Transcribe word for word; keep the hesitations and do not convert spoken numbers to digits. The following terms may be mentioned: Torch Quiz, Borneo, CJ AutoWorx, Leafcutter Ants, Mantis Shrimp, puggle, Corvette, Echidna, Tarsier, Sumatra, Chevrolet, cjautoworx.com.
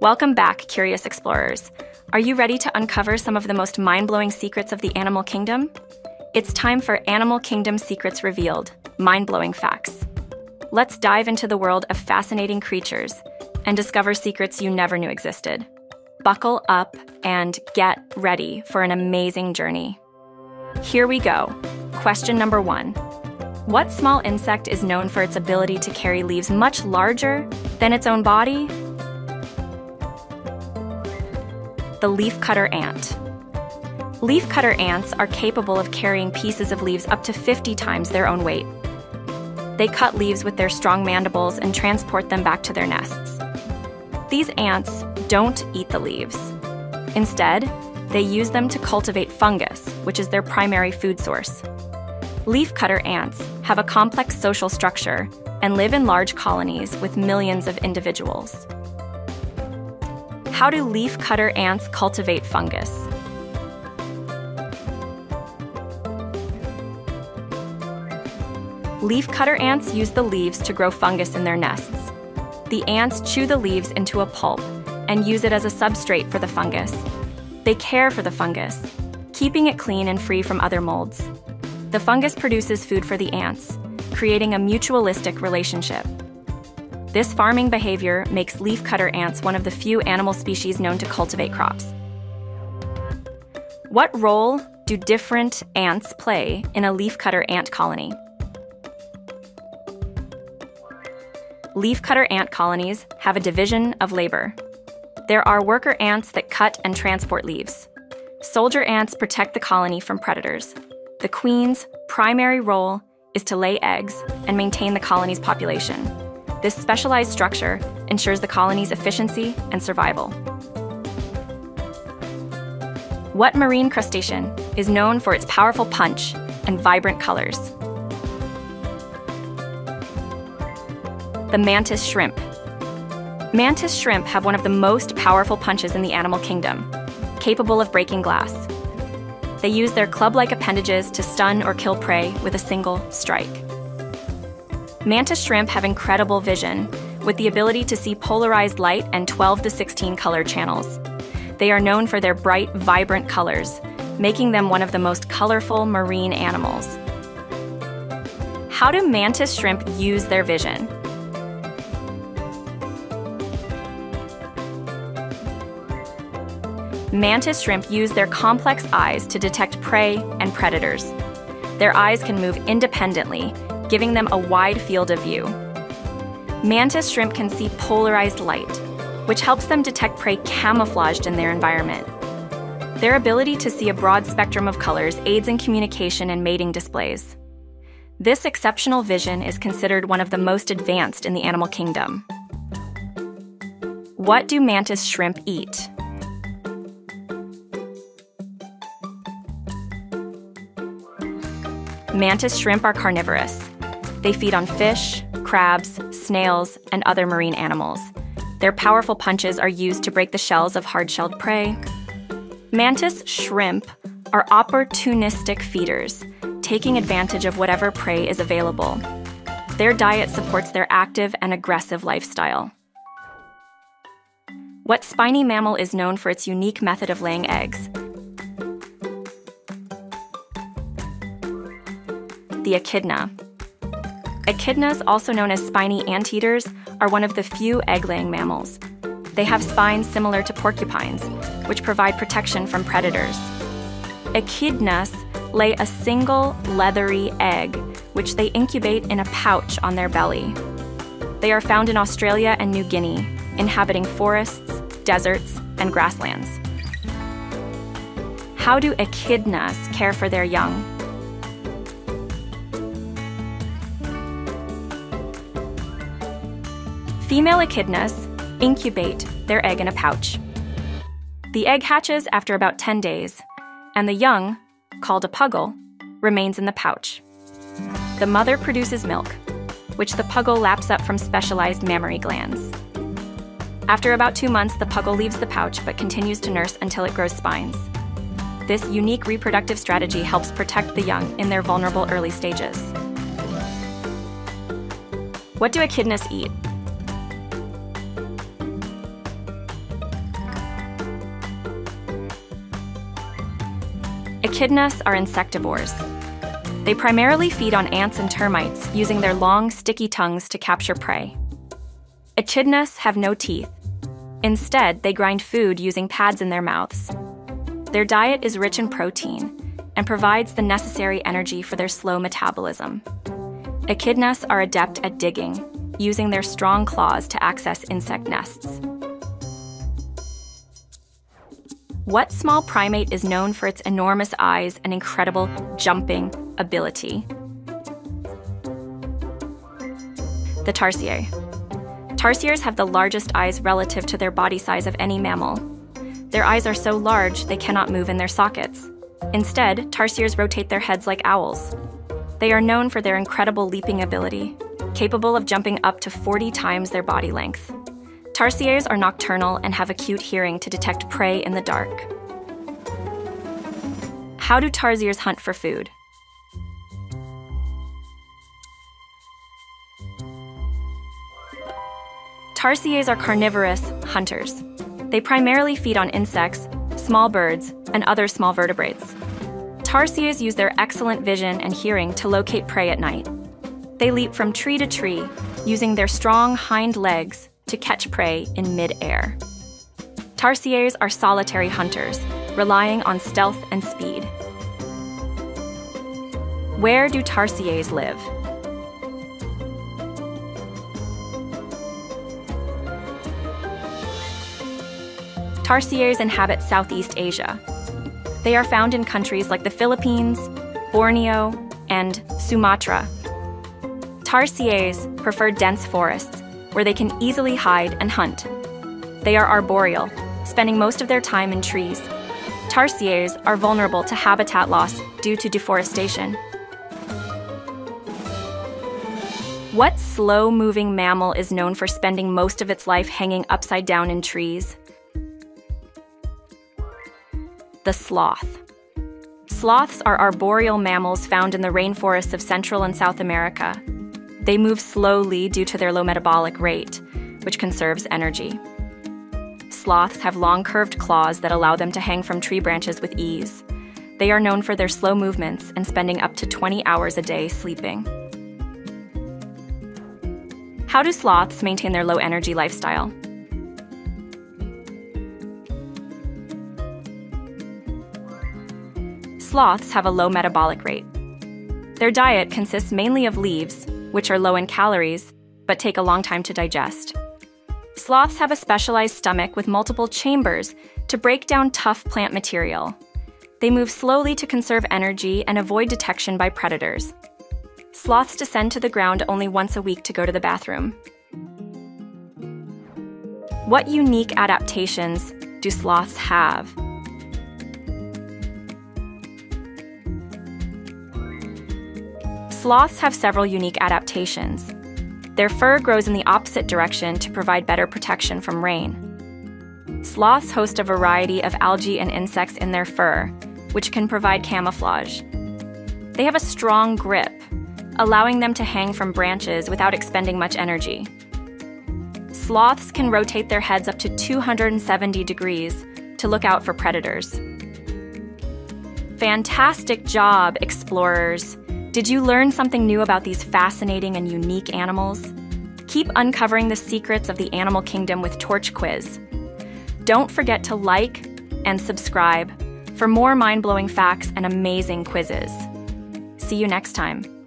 Welcome back, curious explorers. Are you ready to uncover some of the most mind-blowing secrets of the animal kingdom? It's time for Animal Kingdom Secrets Revealed, Mind-Blowing Facts. Let's dive into the world of fascinating creatures and discover secrets you never knew existed. Buckle up and get ready for an amazing journey. Here we go. Question number one. What small insect is known for its ability to carry leaves much larger than its own body? The leafcutter ant. Leafcutter ants are capable of carrying pieces of leaves up to fifty times their own weight. They cut leaves with their strong mandibles and transport them back to their nests. These ants don't eat the leaves. Instead, they use them to cultivate fungus, which is their primary food source. Leafcutter ants have a complex social structure and live in large colonies with millions of individuals. How do leafcutter ants cultivate fungus? Leafcutter ants use the leaves to grow fungus in their nests. The ants chew the leaves into a pulp and use it as a substrate for the fungus. They care for the fungus, keeping it clean and free from other molds. The fungus produces food for the ants, creating a mutualistic relationship. This farming behavior makes leafcutter ants one of the few animal species known to cultivate crops. What role do different ants play in a leafcutter ant colony? Leafcutter ant colonies have a division of labor. There are worker ants that cut and transport leaves. Soldier ants protect the colony from predators. The queen's primary role is to lay eggs and maintain the colony's population. This specialized structure ensures the colony's efficiency and survival. What marine crustacean is known for its powerful punch and vibrant colors? The mantis shrimp. Mantis shrimp have one of the most powerful punches in the animal kingdom, capable of breaking glass. They use their club-like appendages to stun or kill prey with a single strike. Mantis shrimp have incredible vision, with the ability to see polarized light and twelve to sixteen color channels. They are known for their bright, vibrant colors, making them one of the most colorful marine animals. How do mantis shrimp use their vision? Mantis shrimp use their complex eyes to detect prey and predators. Their eyes can move independently, giving them a wide field of view. Mantis shrimp can see polarized light, which helps them detect prey camouflaged in their environment. Their ability to see a broad spectrum of colors aids in communication and mating displays. This exceptional vision is considered one of the most advanced in the animal kingdom. What do mantis shrimp eat? Mantis shrimp are carnivorous. They feed on fish, crabs, snails, and other marine animals. Their powerful punches are used to break the shells of hard-shelled prey. Mantis shrimp are opportunistic feeders, taking advantage of whatever prey is available. Their diet supports their active and aggressive lifestyle. What spiny mammal is known for its unique method of laying eggs? The echidna. Echidnas, also known as spiny anteaters, are one of the few egg-laying mammals. They have spines similar to porcupines, which provide protection from predators. Echidnas lay a single leathery egg, which they incubate in a pouch on their belly. They are found in Australia and New Guinea, inhabiting forests, deserts, and grasslands. How do echidnas care for their young? Female echidnas incubate their egg in a pouch. The egg hatches after about ten days, and the young, called a puggle, remains in the pouch. The mother produces milk, which the puggle laps up from specialized mammary glands. After about two months, the puggle leaves the pouch but continues to nurse until it grows spines. This unique reproductive strategy helps protect the young in their vulnerable early stages. What do echidnas eat? Echidnas are insectivores. They primarily feed on ants and termites, using their long, sticky tongues to capture prey. Echidnas have no teeth. Instead, they grind food using pads in their mouths. Their diet is rich in protein and provides the necessary energy for their slow metabolism. Echidnas are adept at digging, using their strong claws to access insect nests. What small primate is known for its enormous eyes and incredible jumping ability? The tarsier. Tarsiers have the largest eyes relative to their body size of any mammal. Their eyes are so large they cannot move in their sockets. Instead, tarsiers rotate their heads like owls. They are known for their incredible leaping ability, capable of jumping up to forty times their body length. Tarsiers are nocturnal and have acute hearing to detect prey in the dark. How do tarsiers hunt for food? Tarsiers are carnivorous hunters. They primarily feed on insects, small birds, and other small vertebrates. Tarsiers use their excellent vision and hearing to locate prey at night. They leap from tree to tree, using their strong hind legs to catch prey in mid-air. Tarsiers are solitary hunters, relying on stealth and speed. Where do tarsiers live? Tarsiers inhabit Southeast Asia. They are found in countries like the Philippines, Borneo, and Sumatra. Tarsiers prefer dense forests, where they can easily hide and hunt. They are arboreal, spending most of their time in trees. Tarsiers are vulnerable to habitat loss due to deforestation. What slow-moving mammal is known for spending most of its life hanging upside down in trees? The sloth. Sloths are arboreal mammals found in the rainforests of Central and South America. They move slowly due to their low metabolic rate, which conserves energy. Sloths have long curved claws that allow them to hang from tree branches with ease. They are known for their slow movements and spending up to twenty hours a day sleeping. How do sloths maintain their low-energy lifestyle? Sloths have a low metabolic rate. Their diet consists mainly of leaves, which are low in calories, but take a long time to digest. Sloths have a specialized stomach with multiple chambers to break down tough plant material. They move slowly to conserve energy and avoid detection by predators. Sloths descend to the ground only once a week to go to the bathroom. What unique adaptations do sloths have? Sloths have several unique adaptations. Their fur grows in the opposite direction to provide better protection from rain. Sloths host a variety of algae and insects in their fur, which can provide camouflage. They have a strong grip, allowing them to hang from branches without expending much energy. Sloths can rotate their heads up to two hundred seventy degrees to look out for predators. Fantastic job, explorers! Did you learn something new about these fascinating and unique animals? Keep uncovering the secrets of the animal kingdom with Torch Quiz. Don't forget to like and subscribe for more mind-blowing facts and amazing quizzes. See you next time.